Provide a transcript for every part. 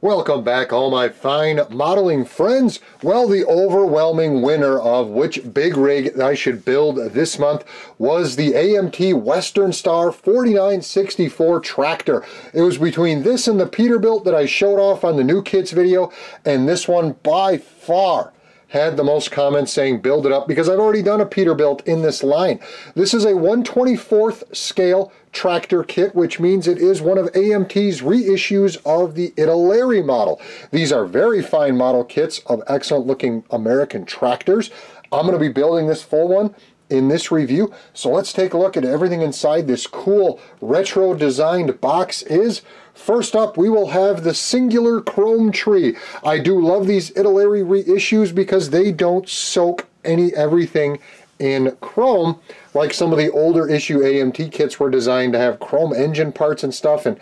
Welcome back, all my fine modeling friends. Well, the overwhelming winner of which big rig I should build this month was the AMT Western Star 4964 tractor. It was between this and the Peterbilt that I showed off on the new kits video, and this one by far had the most comments saying build it up, because I've already done a Peterbilt in this line. This is a 1/24 scale tractor kit, which means it is one of AMT's reissues of the Italeri model. These are very fine model kits of excellent looking American tractors. I'm going to be building this full one in this review, so let's take a look at everything inside this cool retro designed box is. First up, we will have the singular chrome tree. I do love these Italeri reissues because they don't soak everything in chrome, like some of the older issue AMT kits were designed to have chrome engine parts and stuff, and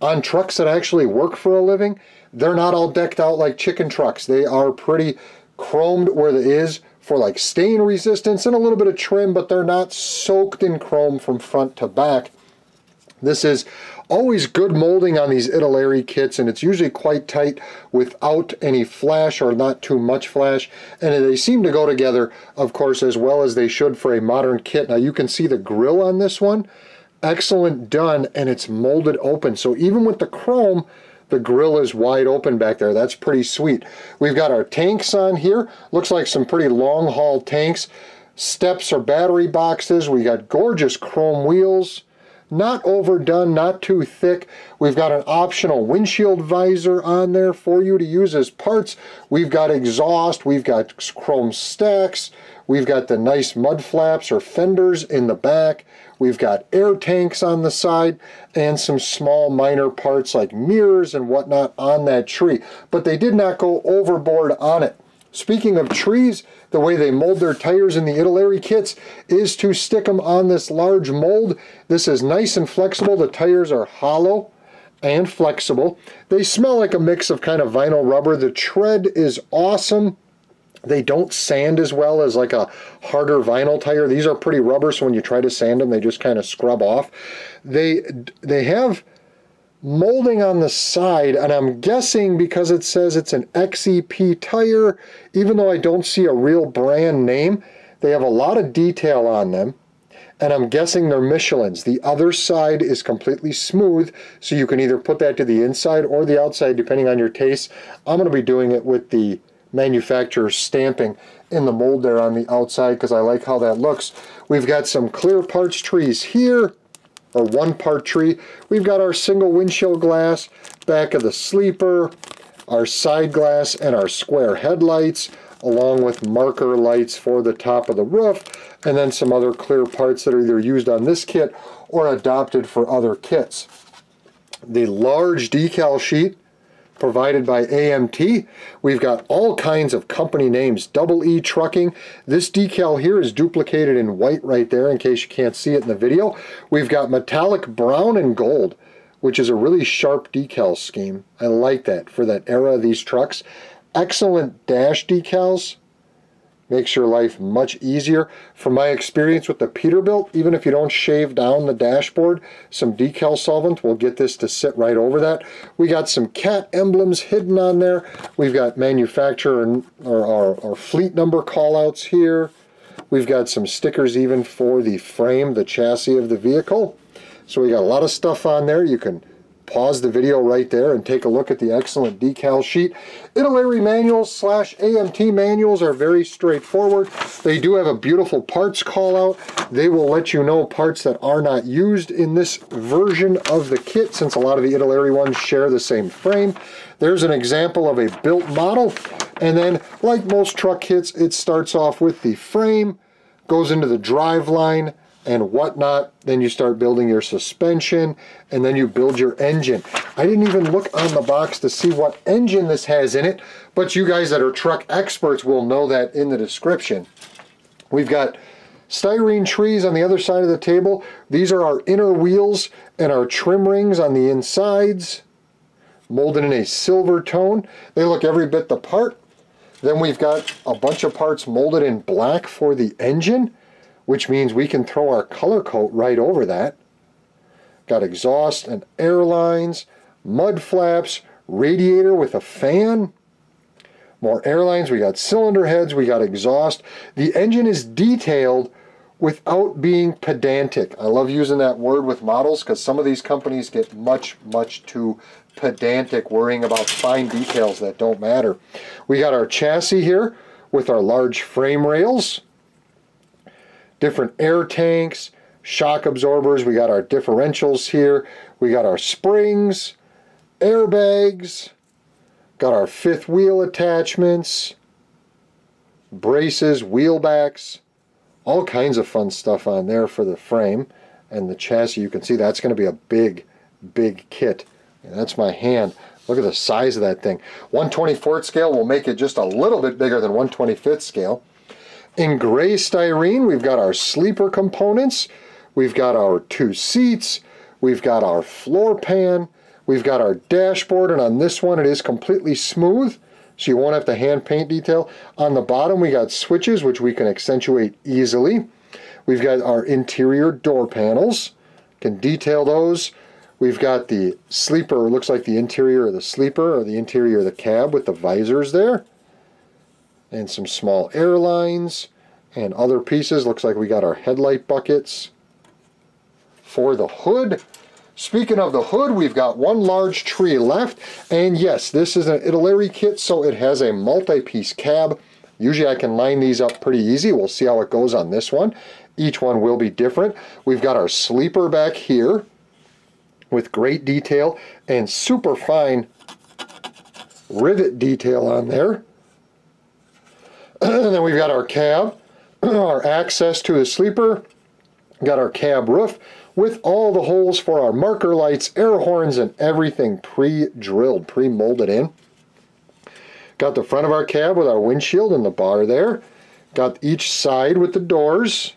on trucks that actually work for a living, they're not all decked out like chicken trucks. They are pretty chromed where it is for like stain resistance and a little bit of trim, but they're not soaked in chrome from front to back. This is always good molding on these Italeri kits, and it's usually quite tight without any flash or not too much flash, and they seem to go together, of course, as well as they should for a modern kit. Now you can see the grill on this one, excellent done, and it's molded open, so even with the chrome, the grill is wide open back there. That's pretty sweet. We've got our tanks on here, looks like some pretty long haul tanks, steps or battery boxes. We got gorgeous chrome wheels, not overdone, not too thick. We've got an optional windshield visor on there for you to use as parts. We've got exhaust, we've got chrome stacks, we've got the nice mud flaps or fenders in the back, we've got air tanks on the side, and some small minor parts like mirrors and whatnot on that tree, but they did not go overboard on it. Speaking of trees, the way they mold their tires in the Italeri kits is to stick them on this large mold. This is nice and flexible. The tires are hollow and flexible. They smell like a mix of kind of vinyl rubber. The tread is awesome. They don't sand as well as like a harder vinyl tire. These are pretty rubber, so when you try to sand them, they just kind of scrub off. They have molding on the side, and I'm guessing because it says it's an XEP tire, even though I don't see a real brand name, they have a lot of detail on them, and I'm guessing they're Michelins. The other side is completely smooth, so you can either put that to the inside or the outside depending on your taste. I'm going to be doing it with the manufacturer's stamping in the mold there on the outside because I like how that looks. We've got some clear parts trees here, or one part tree. We've got our single windshield glass, back of the sleeper, our side glass, and our square headlights, along with marker lights for the top of the roof, and then some other clear parts that are either used on this kit or adopted for other kits. The large decal sheet provided by AMT. We've got all kinds of company names, Double E Trucking. This decal here is duplicated in white right there in case you can't see it in the video. We've got metallic brown and gold, which is a really sharp decal scheme. I like that for that era of these trucks. Excellent dash decals. Makes your life much easier. From my experience with the Peterbilt, even if you don't shave down the dashboard, some decal solvent will get this to sit right over that. We got some cat emblems hidden on there. We've got manufacturer or fleet number callouts here. We've got some stickers even for the frame, the chassis of the vehicle. So we got a lot of stuff on there. You can pause the video right there and take a look at the excellent decal sheet. Italeri manuals / AMT manuals are very straightforward. They do have a beautiful parts call out. They will let you know parts that are not used in this version of the kit, since a lot of the Italeri ones share the same frame. There's an example of a built model, and then like most truck kits, it starts off with the frame, goes into the drive line and whatnot, then you start building your suspension, and then you build your engine. I didn't even look on the box to see what engine this has in it, but you guys that are truck experts will know that in the description. We've got styrene trees on the other side of the table. These are our inner wheels and our trim rings on the insides, molded in a silver tone. They look every bit the part. Then we've got a bunch of parts molded in black for the engine, which means we can throw our color coat right over that. Got exhaust and air lines, mud flaps, radiator with a fan, more airlines, we got cylinder heads, we got exhaust. The engine is detailed without being pedantic. I love using that word with models because some of these companies get much, much too pedantic, worrying about fine details that don't matter. We got our chassis here with our large frame rails, different air tanks, shock absorbers, we got our differentials here, we got our springs, airbags, got our fifth wheel attachments, braces, wheelbacks, all kinds of fun stuff on there for the frame and the chassis. You can see that's going to be a big, big kit. And that's my hand. Look at the size of that thing. 1/24 scale will make it just a little bit bigger than 1/25 scale. In gray styrene, we've got our sleeper components. We've got our two seats. We've got our floor pan. We've got our dashboard, and on this one it is completely smooth, so you won't have to hand paint detail. On the bottom we got switches, which we can accentuate easily. We've got our interior door panels, can detail those. We've got the sleeper, looks like the interior of the sleeper, or the interior of the cab with the visors there. And some small airlines and other pieces. Looks like we got our headlight buckets for the hood. Speaking of the hood, we've got one large tree left, and yes, this is an Italeri kit, so it has a multi-piece cab. Usually I can line these up pretty easy. We'll see how it goes on this one. Each one will be different. We've got our sleeper back here with great detail and super fine rivet detail on there. And then we've got our cab, our access to the sleeper, we've got our cab roof, with all the holes for our marker lights, air horns, and everything pre-drilled, pre-molded in. Got the front of our cab with our windshield and the bar there. Got each side with the doors.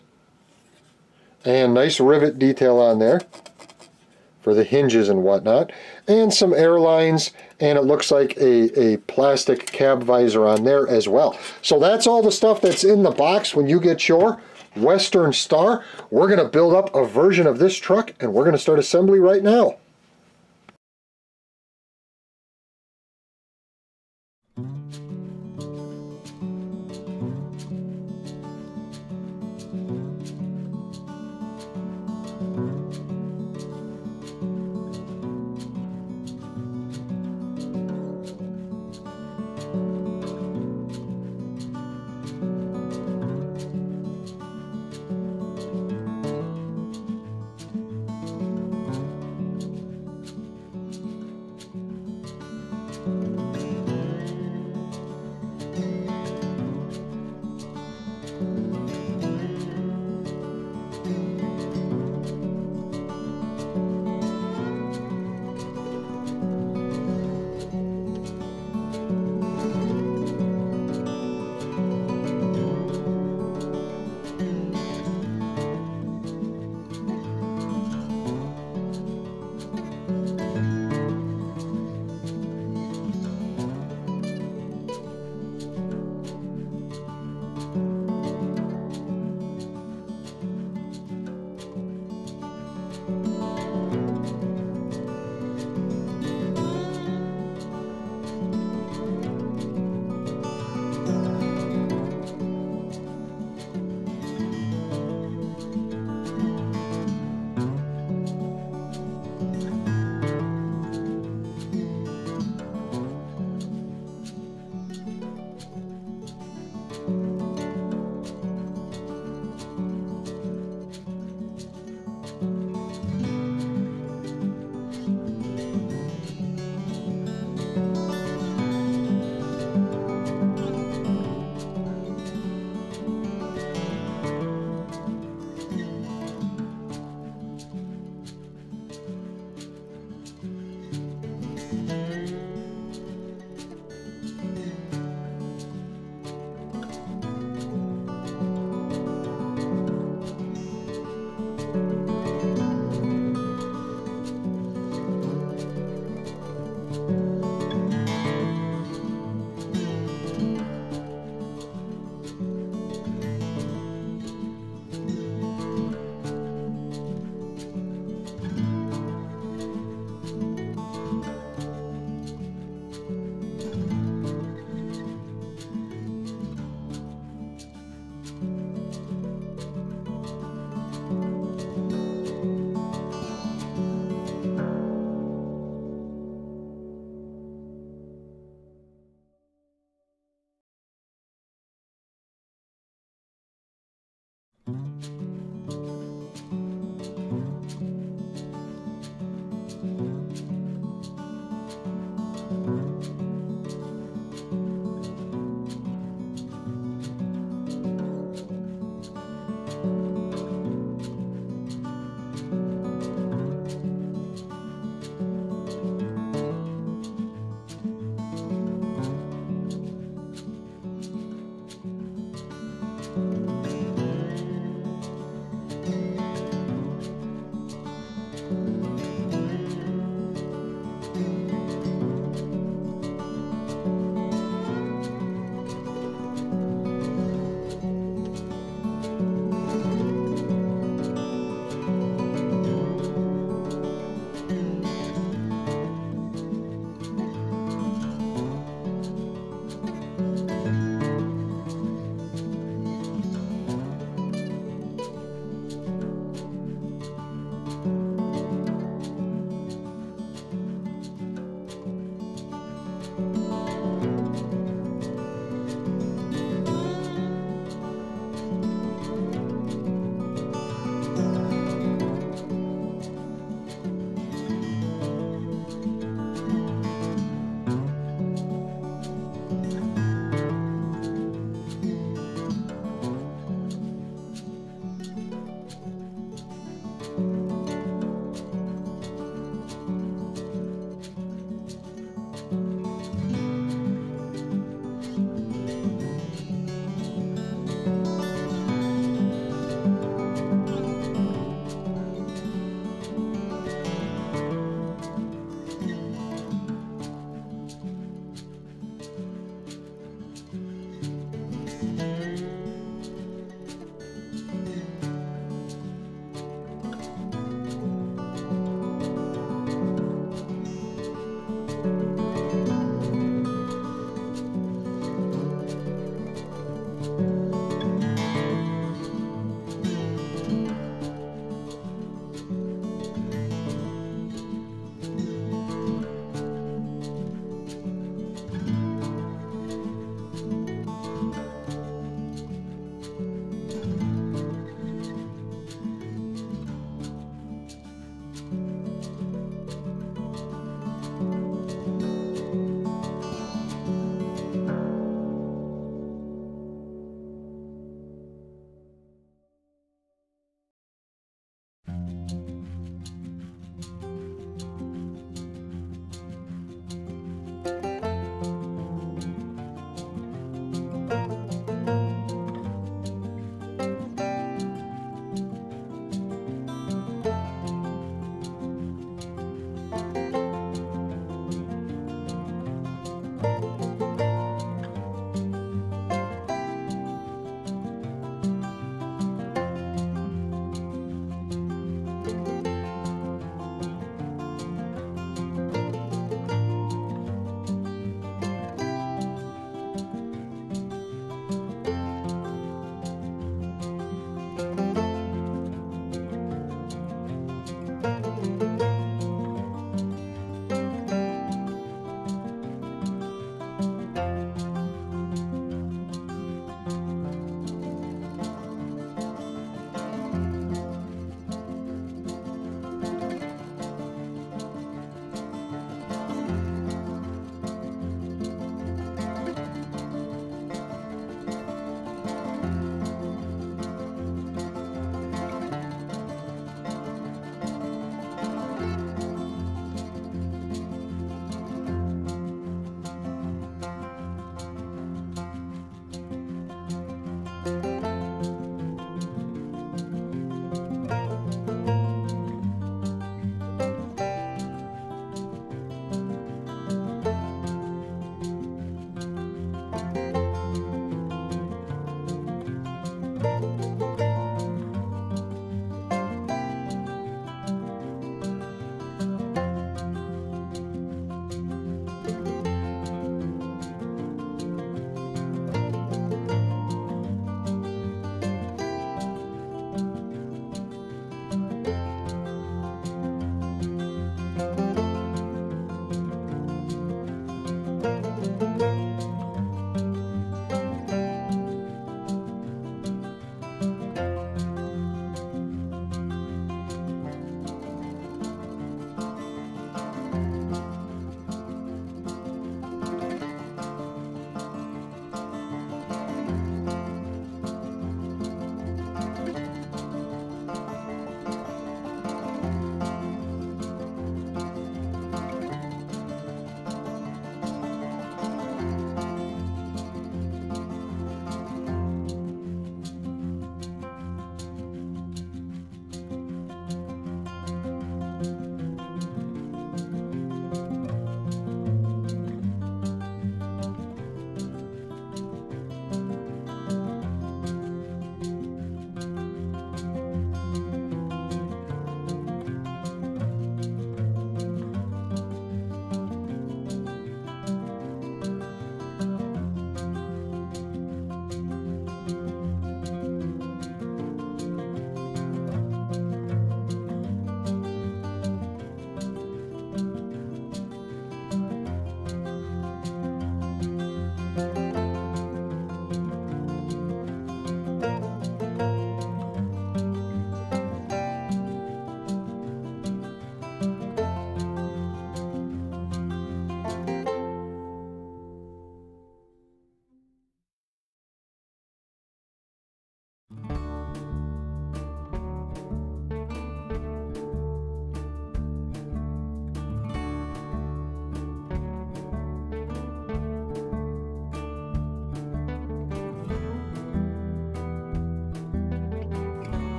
And nice rivet detail on there for the hinges and whatnot. And some airlines, and it looks like a plastic cab visor on there as well. So that's all the stuff that's in the box when you get your Western Star. We're going to build up a version of this truck and we're going to start assembly right now.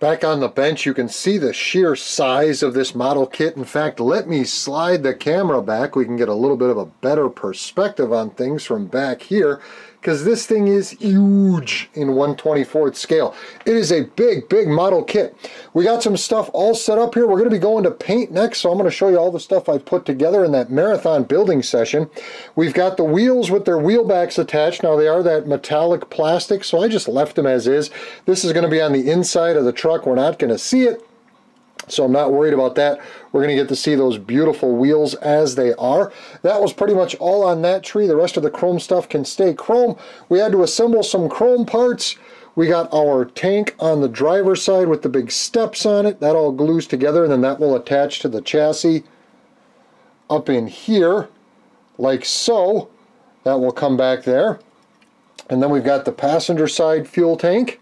Back on the bench, you can see the sheer size of this model kit. In fact, let me slide the camera back. We can get a little bit of a better perspective on things from back here, because this thing is huge in 1/24 scale. It is a big, big model kit. We got some stuff all set up here. We're going to be going to paint next, so I'm going to show you all the stuff I put together in that marathon building session. We've got the wheels with their wheel backs attached. Now, they are that metallic plastic, so I just left them as is. This is going to be on the inside of the truck. We're not going to see it, so I'm not worried about that. We're going to get to see those beautiful wheels as they are. That was pretty much all on that tree. The rest of the chrome stuff can stay chrome. We had to assemble some chrome parts. We got our tank on the driver's side with the big steps on it. That all glues together, and then that will attach to the chassis up in here, like so. That will come back there. And then we've got the passenger side fuel tank.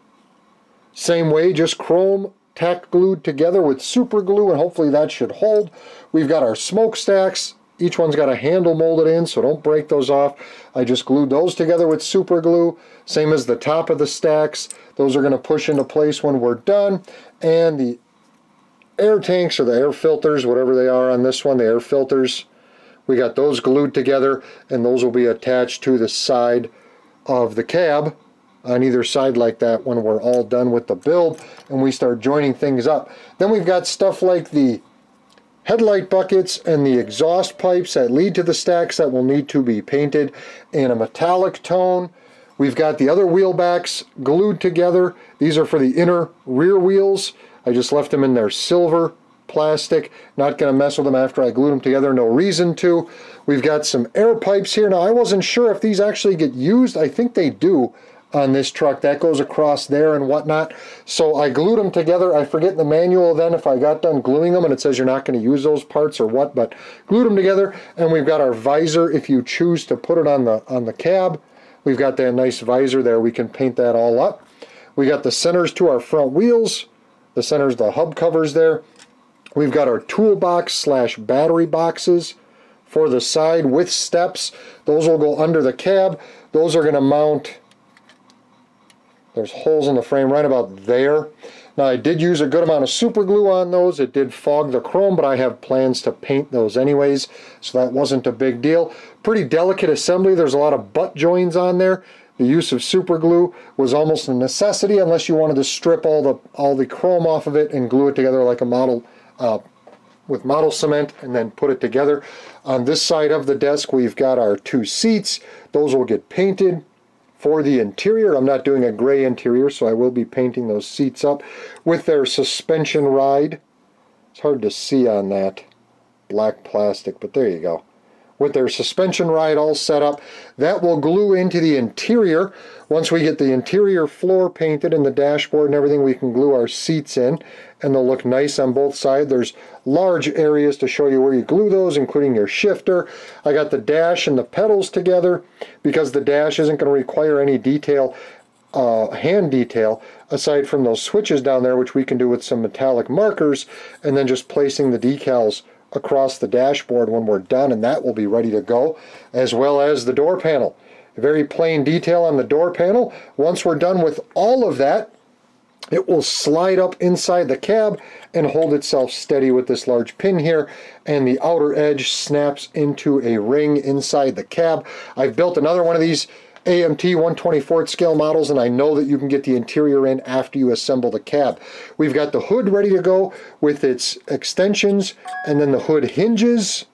Same way, just chrome tack glued together with super glue, and hopefully that should hold. We've got our smokestacks. Each one's got a handle molded in, so don't break those off. I just glued those together with super glue, same as the top of the stacks. Those are going to push into place when we're done. And the air tanks, or the air filters, whatever they are on this one, the air filters, we got those glued together, and those will be attached to the side of the cab on either side like that when we're all done with the build and we start joining things up. Then we've got stuff like the headlight buckets and the exhaust pipes that lead to the stacks that will need to be painted in a metallic tone. We've got the other wheel backs glued together. These are for the inner rear wheels. I just left them in their silver plastic. Not going to mess with them after I glued them together. No reason to. We've got some air pipes here. Now, I wasn't sure if these actually get used. I think they do on this truck. That goes across there and whatnot. So I glued them together. I forget the manual then if I got done gluing them and it says you're not going to use those parts or what, but glued them together. And we've got our visor if you choose to put it on the cab. We've got that nice visor there. We can paint that all up. We got the centers to our front wheels. The centers, the hub covers there. We've got our toolbox / battery boxes for the side with steps. Those will go under the cab. Those are going to mount. There's holes in the frame right about there. Now, I did use a good amount of super glue on those. It did fog the chrome, but I have plans to paint those anyways, so that wasn't a big deal. Pretty delicate assembly. There's a lot of butt joins on there. The use of super glue was almost a necessity unless you wanted to strip all the chrome off of it and glue it together like a model with model cement and then put it together. On this side of the desk, we've got our two seats. Those will get painted. For the interior, I'm not doing a gray interior, so I will be painting those seats up with their suspension ride. It's hard to see on that black plastic, but there you go. With their suspension ride all set up, that will glue into the interior. Once we get the interior floor painted and the dashboard and everything, we can glue our seats in, and they'll look nice on both sides. There's large areas to show you where you glue those, including your shifter. I got the dash and the pedals together because the dash isn't going to require any detail, hand detail, aside from those switches down there, which we can do with some metallic markers, and then just placing the decals across the dashboard when we're done, and that will be ready to go, as well as the door panel. Very plain detail on the door panel. Once we're done with all of that, it will slide up inside the cab and hold itself steady with this large pin here, and the outer edge snaps into a ring inside the cab. I've built another one of these AMT 1/24 scale models, and I know that you can get the interior in after you assemble the cab. We've got the hood ready to go with its extensions, and then the hood hinges,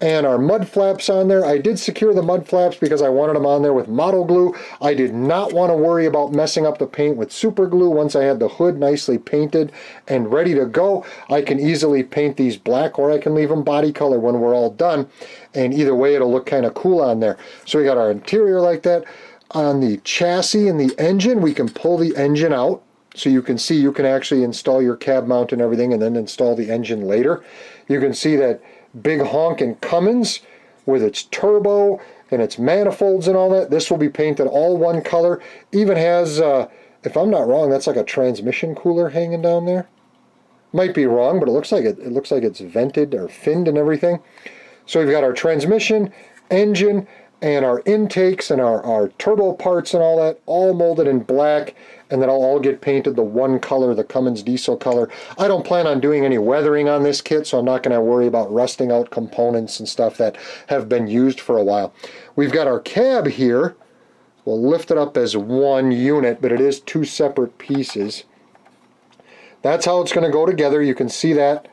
and our mud flaps on there. I did secure the mud flaps because I wanted them on there with model glue. I did not want to worry about messing up the paint with super glue. Once I had the hood nicely painted and ready to go, I can easily paint these black, or I can leave them body color when we're all done. And either way, it'll look kind of cool on there. So we got our interior like that. On the chassis and the engine, we can pull the engine out. So you can see you can actually install your cab mount and everything and then install the engine later. You can see that big honkin' Cummins with its turbo and its manifolds and all that. This will be painted all one color. Even has, if I'm not wrong, that's like a transmission cooler hanging down there. Might be wrong, but it looks like it's vented or finned and everything. So we've got our transmission, engine, and our intakes and our turbo parts and all that, all molded in black. and that'll all get painted the one color, the Cummins diesel color. I don't plan on doing any weathering on this kit, so I'm not going to worry about rusting out components and stuff that have been used for a while. We've got our cab here. We'll lift it up as one unit, but it is two separate pieces. That's how it's going to go together. You can see that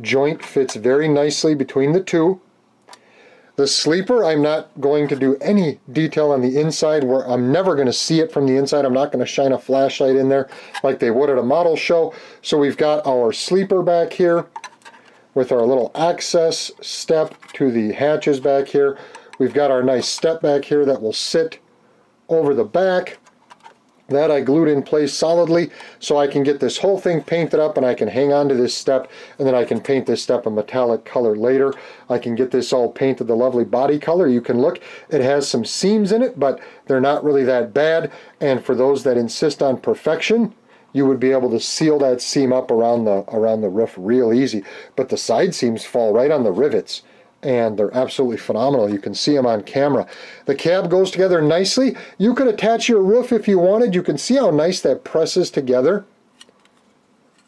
joint fits very nicely between the two. The sleeper, I'm not going to do any detail on the inside, where I'm never going to see it from the inside. I'm not going to shine a flashlight in there like they would at a model show. So we've got our sleeper back here with our little access step to the hatches back here. We've got our nice step back here that will sit over the back. That I glued in place solidly so I can get this whole thing painted up, and I can hang on to this step, and then I can paint this step a metallic color later. I can get this all painted the lovely body color. You can look, it has some seams in it, but they're not really that bad, and for those that insist on perfection, you would be able to seal that seam up around the roof real easy. But the side seams fall right on the rivets, and they're absolutely phenomenal. You can see them on camera. The cab goes together nicely. You could attach your roof if you wanted. You can see how nice that presses together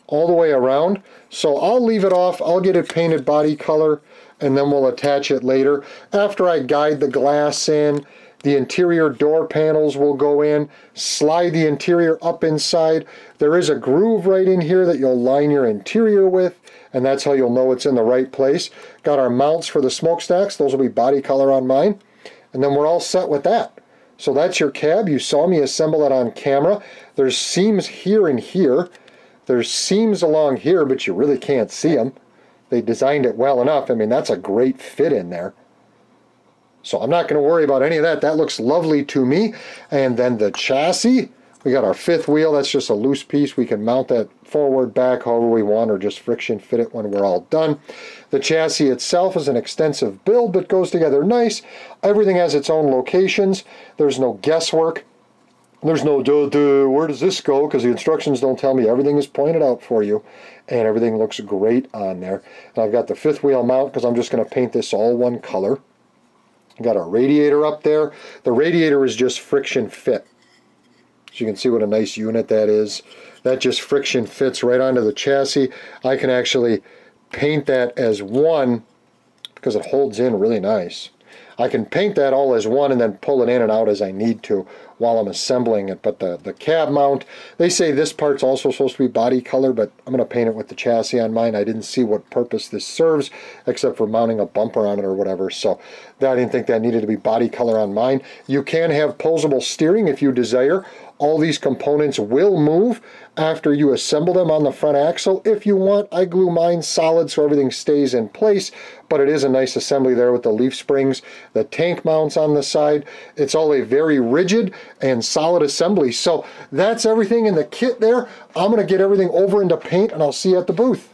all the way around. So I'll leave it off. I'll get it painted body color, and then we'll attach it later. After I guide the glass in, the interior door panels will go in, slide the interior up inside. There is a groove right in here that you'll line your interior with, and that's how you'll know it's in the right place. Got our mounts for the smokestacks. Those will be body color on mine. And then we're all set with that. So that's your cab. You saw me assemble it on camera. There's seams here and here. There's seams along here, but you really can't see them. They designed it well enough. I mean, that's a great fit in there. So I'm not going to worry about any of that. That looks lovely to me. And then the chassis, we got our fifth wheel. That's just a loose piece. We can mount that forward, back, however we want, or just friction fit it when we're all done. The chassis itself is an extensive build, but goes together nice. Everything has its own locations. There's no guesswork. There's no, where does this go? Because the instructions don't tell me. Everything is pointed out for you, and everything looks great on there. And I've got the fifth wheel mount because I'm just going to paint this all one color. We've got our radiator up there. The radiator is just friction fit. So you can see what a nice unit that is. That just friction fits right onto the chassis. I can actually paint that as one because it holds in really nice. I can paint that all as one and then pull it in and out as I need to while I'm assembling it. But the cab mount, they say this part's also supposed to be body color, but I'm going to paint it with the chassis on mine. I didn't see what purpose this serves except for mounting a bumper on it or whatever, so I didn't think that needed to be body color on mine. You can have posable steering if you desire. All these components will move after you assemble them on the front axle. If you want, I glue mine solid so everything stays in place, but it is a nice assembly there with the leaf springs, the tank mounts on the side. It's all a very rigid and solid assembly. So that's everything in the kit there. I'm going to get everything over into paint, and I'll see you at the booth.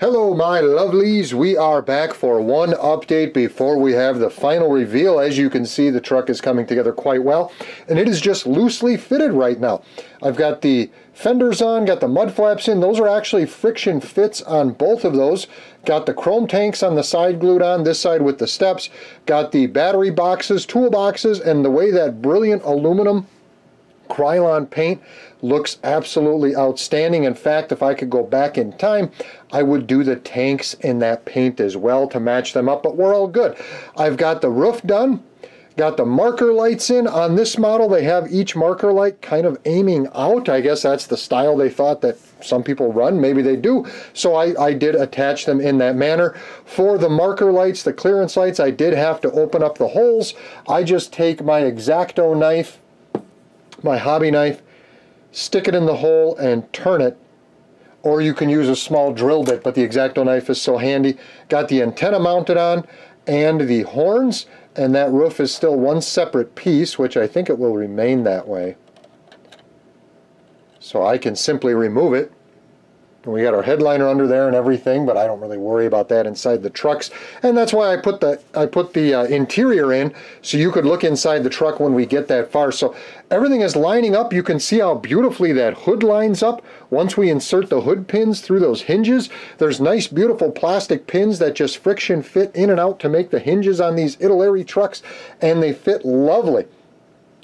Hello my lovelies, we are back for one update before we have the final reveal. As you can see, the truck is coming together quite well, and it is just loosely fitted right now. I've got the fenders on, got the mud flaps in. Those are actually friction fits on both of those. Got the chrome tanks on the side glued on, this side with the steps. Got the battery boxes, toolboxes, and the way that brilliant aluminum Krylon paint looks absolutely outstanding. In fact, if I could go back in time, I would do the tanks in that paint as well to match them up, but we're all good. I've got the roof done, got the marker lights in. On this model, they have each marker light kind of aiming out. I guess that's the style they thought that some people run. Maybe they do. So I did attach them in that manner. For the marker lights, the clearance lights, I did have to open up the holes. I just take my X-Acto knife, my hobby knife, stick it in the hole and turn it, or you can use a small drill bit, but the X-Acto knife is so handy. Got the antenna mounted on and the horns, and that roof is still one separate piece, which I think it will remain that way. So I can simply remove it. We got our headliner under there and everything, but I don't really worry about that inside the trucks. And that's why I put the interior in, so you could look inside the truck when we get that far. So everything is lining up. You can see how beautifully that hood lines up. Once we insert the hood pins through those hinges, there's nice, beautiful plastic pins that just friction fit in and out to make the hinges on these Italeri trucks, and they fit lovely.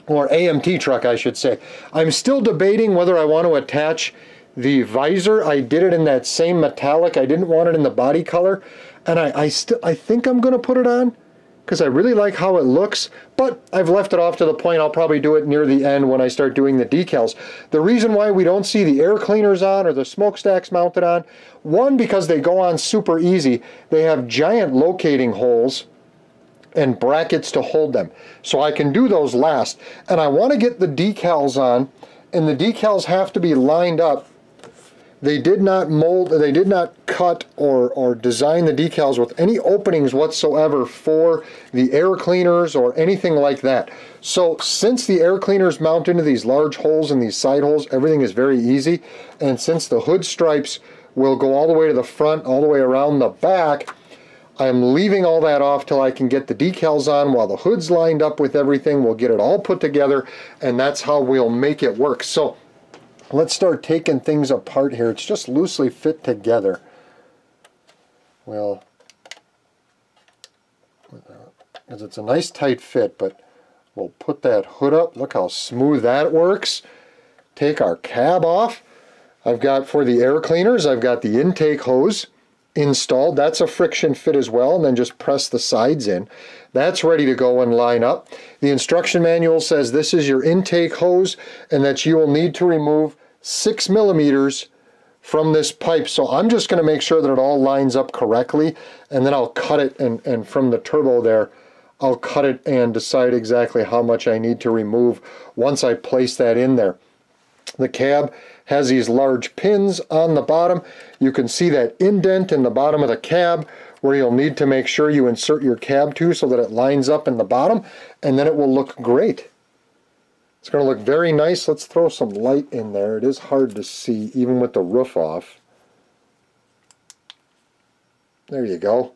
Or AMT truck, I should say. I'm still debating whether I want to attach the visor. I did it in that same metallic. I didn't want it in the body color, and I think I'm gonna put it on because I really like how it looks, but I've left it off to the point. I'll probably do it near the end when I start doing the decals. The reason why we don't see the air cleaners on or the smokestacks mounted on, one, because they go on super easy. They have giant locating holes and brackets to hold them, so I can do those last. And I want to get the decals on, and the decals have to be lined up. They did not mold, they did not cut or design the decals with any openings whatsoever for the air cleaners or anything like that. So since the air cleaners mount into these large holes and these side holes, everything is very easy. And since the hood stripes will go all the way to the front, all the way around the back, I'm leaving all that off till I can get the decals on while the hood's lined up with everything. We'll get it all put together, and that's how we'll make it work. So let's start taking things apart here. It's just loosely fit together. Well, because it's a nice tight fit, but we'll put that hood up. Look how smooth that works. Take our cab off. I've got, for the air cleaners, I've got the intake hose installed. That's a friction fit as well, and then just press the sides in. That's ready to go and line up. The instruction manual says this is your intake hose and that you will need to remove 6 millimeters from this pipe. So I'm just going to make sure that it all lines up correctly, and then I'll cut it, and from the turbo there, I'll cut it and decide exactly how much I need to remove once I place that in there. The cab has these large pins on the bottom. You can see that indent in the bottom of the cab where you'll need to make sure you insert your cab to so that it lines up in the bottom, and then it will look great. It's going to look very nice. Let's throw some light in there. It is hard to see even with the roof off. There you go.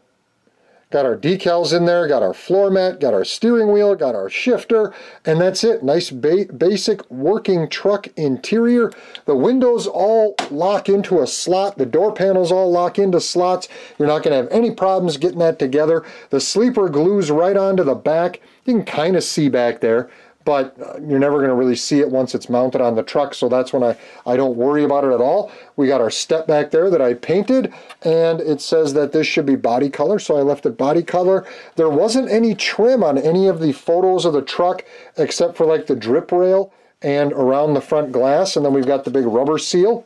Got our decals in there, got our floor mat, got our steering wheel, got our shifter, and that's it. Nice basic working truck interior. The windows all lock into a slot. The door panels all lock into slots. You're not going to have any problems getting that together. The sleeper glues right onto the back. You can kind of see back there, but you're never going to really see it once it's mounted on the truck, so that's when I don't worry about it at all. We got our step back there that I painted, and it says that this should be body color, so I left it body color. There wasn't any trim on any of the photos of the truck except for like the drip rail and around the front glass, and then we've got the big rubber seal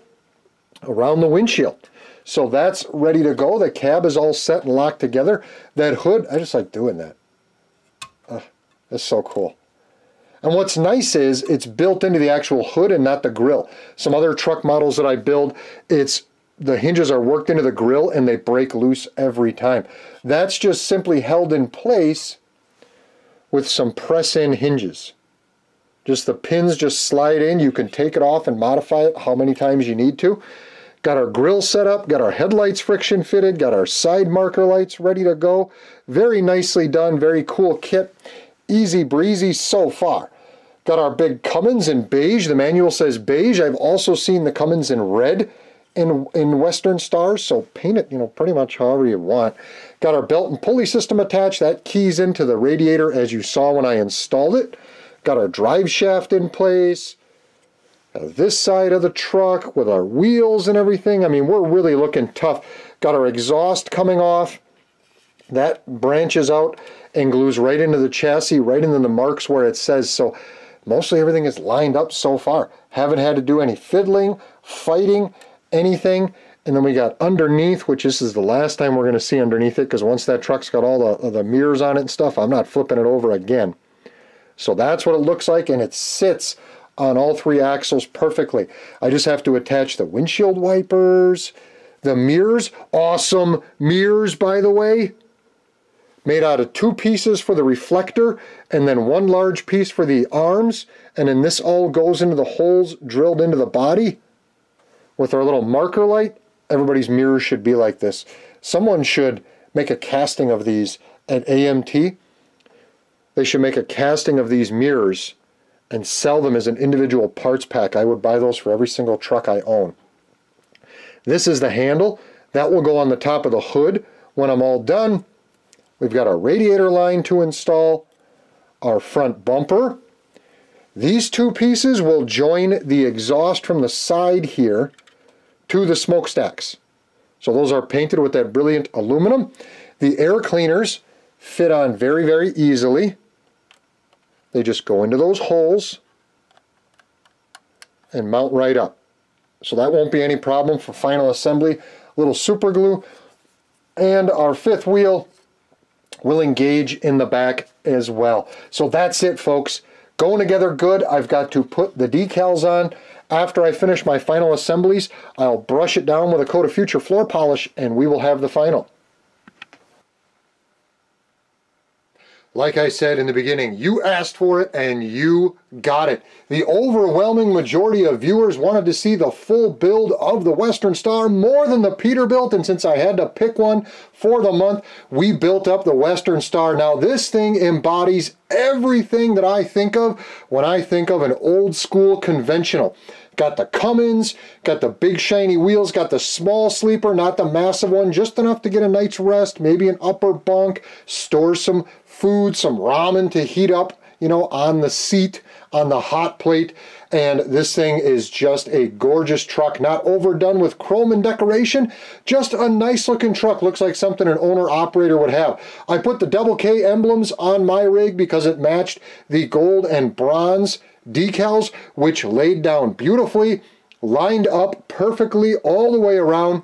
around the windshield. So that's ready to go. The cab is all set and locked together. That hood, I just like doing that. That's so cool. And what's nice is it's built into the actual hood and not the grill. Some other truck models that I build, the hinges are worked into the grill and they break loose every time. That's just simply held in place with some press-in hinges. Just the pins just slide in. You can take it off and modify it how many times you need to. Got our grill set up, got our headlights friction fitted, got our side marker lights ready to go. Very nicely done, very cool kit. Easy breezy so far. Got our big Cummins in beige. The manual says beige. I've also seen the Cummins in red in Western Stars, so paint it, you know, pretty much however you want. Got our belt and pulley system attached. That keys into the radiator as you saw when I installed it. Got our drive shaft in place. This side of the truck with our wheels and everything. I mean, we're really looking tough. Got our exhaust coming off. That branches out and glues right into the chassis, right into the marks where it says so. Mostly everything is lined up so far. Haven't had to do any fiddling, fighting, anything. And then we got underneath, which this is the last time we're going to see underneath it, because once that truck's got all the mirrors on it and stuff, I'm not flipping it over again. So that's what it looks like, and it sits on all three axles perfectly. I just have to attach the windshield wipers, the mirrors. Awesome mirrors, by the way. Made out of two pieces for the reflector and then one large piece for the arms, and then this all goes into the holes drilled into the body with our little marker light. Everybody's mirror should be like this. Someone should make a casting of these at AMT. They should make a casting of these mirrors and sell them as an individual parts pack. I would buy those for every single truck I own. This is the handle. That will go on the top of the hood when I'm all done. We've got our radiator line to install, our front bumper. These two pieces will join the exhaust from the side here to the smokestacks. So those are painted with that brilliant aluminum. The air cleaners fit on very, very easily. They just go into those holes and mount right up. So that won't be any problem for final assembly. A little super glue. And our fifth wheel will engage in the back as well. So that's it, folks. Going together good. I've got to put the decals on. After I finish my final assemblies, I'll brush it down with a coat of future floor polish and we will have the final. Like I said in the beginning, you asked for it and you got it. The overwhelming majority of viewers wanted to see the full build of the Western Star more than the Peterbilt, and since I had to pick one for the month, we built up the Western Star. Now this thing embodies everything that I think of when I think of an old school conventional. Got the Cummins, got the big shiny wheels, got the small sleeper, not the massive one, just enough to get a night's rest, maybe an upper bunk, store some food, some ramen to heat up, you know, on the seat, on the hot plate. And this thing is just a gorgeous truck, not overdone with chrome and decoration, just a nice looking truck. Looks like something an owner operator would have. I put the double K emblems on my rig because it matched the gold and bronze decals, which laid down beautifully, lined up perfectly all the way around,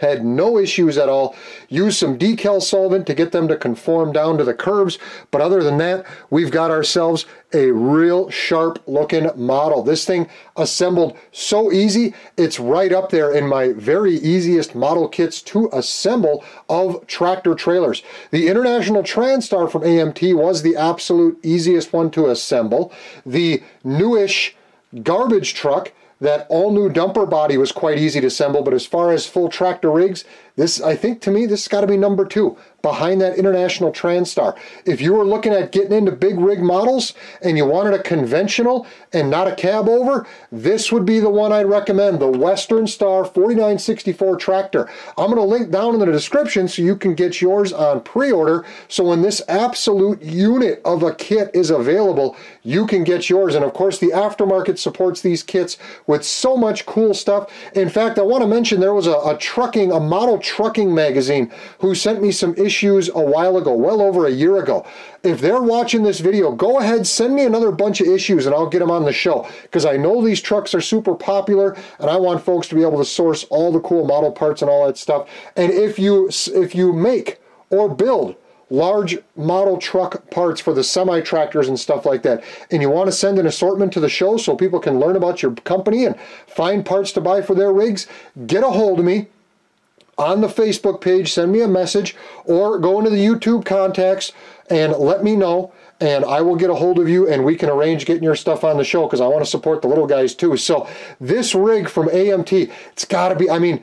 had no issues at all. Used some decal solvent to get them to conform down to the curves, but other than that, we've got ourselves a real sharp looking model. This thing assembled so easy, it's right up there in my very easiest model kits to assemble of tractor trailers. The International Transstar from AMT was the absolute easiest one to assemble. The newish garbage truck, that all-new dumper body, was quite easy to assemble, but as far as full tractor rigs, this, I think, to me, this has got to be number two, behind that International Transstar. If you were looking at getting into big rig models and you wanted a conventional and not a cab over, this would be the one I'd recommend, the Western Star 4964 tractor. I'm going to link down in the description so you can get yours on pre-order, so when this absolute unit of a kit is available, you can get yours. And of course, the aftermarket supports these kits with so much cool stuff. In fact, I want to mention there was a model trucking magazine who sent me some issues a while ago, well over a year ago. If they're watching this video, go ahead, send me another bunch of issues and I'll get them on the show, because I know these trucks are super popular and I want folks to be able to source all the cool model parts and all that stuff. And if you make or build large model truck parts for the semi-tractors and stuff like that, and you want to send an assortment to the show so people can learn about your company and find parts to buy for their rigs, get a hold of me on the Facebook page, send me a message, or go into the YouTube contacts and let me know, and I will get a hold of you and we can arrange getting your stuff on the show, because I want to support the little guys too. So this rig from AMT, it's got to be, I mean,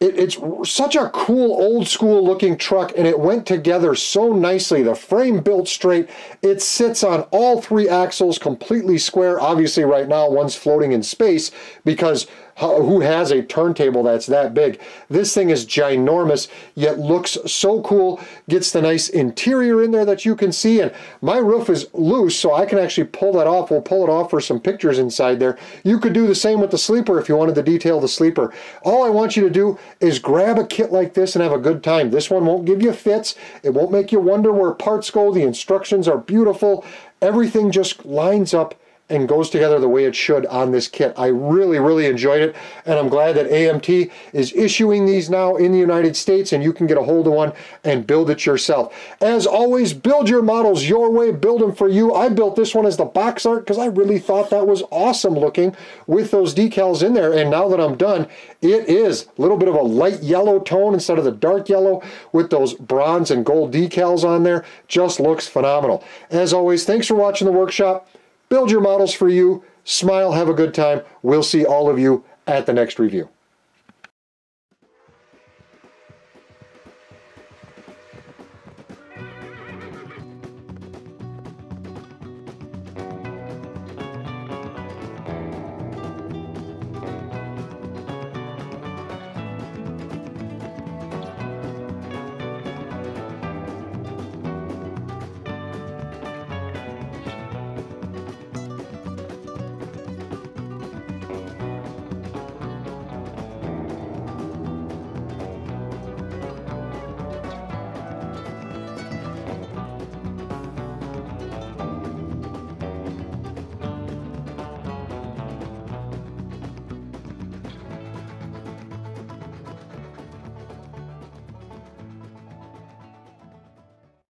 it's such a cool old school looking truck, and it went together so nicely. The frame built straight, it sits on all three axles completely square. Obviously right now one's floating in space because who has a turntable that's that big? This thing is ginormous, yet looks so cool. Gets the nice interior in there that you can see, and my roof is loose, so I can actually pull that off. We'll pull it off for some pictures inside there. You could do the same with the sleeper if you wanted to detail the sleeper. All I want you to do is grab a kit like this and have a good time. This one won't give you fits. It won't make you wonder where parts go. The instructions are beautiful. Everything just lines up and goes together the way it should on this kit. I really, really enjoyed it, and I'm glad that AMT is issuing these now in the United States, and you can get a hold of one and build it yourself. As always, build your models your way, build them for you. I built this one as the box art because I really thought that was awesome looking with those decals in there, and now that I'm done, it is a little bit of a light yellow tone instead of the dark yellow with those bronze and gold decals on there. Just looks phenomenal. As always, thanks for watching the workshop. Build your models for you, smile, have a good time. We'll see all of you at the next review.